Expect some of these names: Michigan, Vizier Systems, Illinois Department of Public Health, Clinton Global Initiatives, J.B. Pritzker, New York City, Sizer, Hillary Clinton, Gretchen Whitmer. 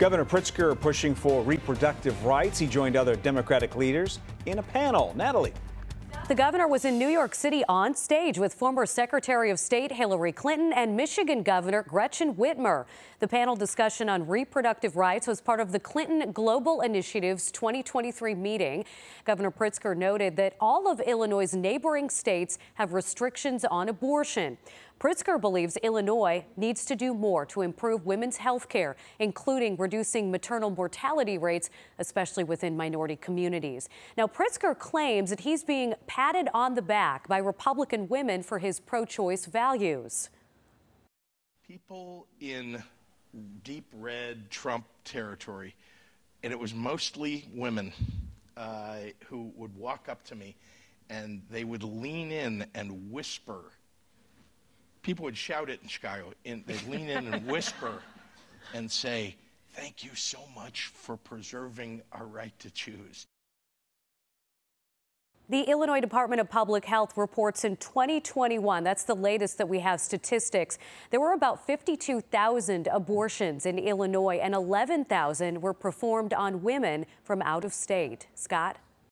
Governor Pritzker pushing for reproductive rights. He joined other Democratic leaders in a panel. Natalie. The governor was in New York City on stage with former Secretary of State Hillary Clinton and Michigan Governor Gretchen Whitmer. The panel discussion on reproductive rights was part of the Clinton Global Initiatives 2023 meeting. Governor Pritzker noted that all of Illinois' neighboring states have restrictions on abortion. Pritzker believes Illinois needs to do more to improve women's health care, including reducing maternal mortality rates, especially within minority communities. Now, Pritzker claims that he's being patted on the back by Republican women for his pro-choice values. People in deep red Trump territory, and it was mostly women who would walk up to me, and they would lean in and whisper. People would shout it in Chicago, and they'd lean in and whisper and say, "Thank you so much for preserving our right to choose." The Illinois Department of Public Health reports in 2021, that's the latest that we have statistics, there were about 52,000 abortions in Illinois and 11,000 were performed on women from out of state. Scott?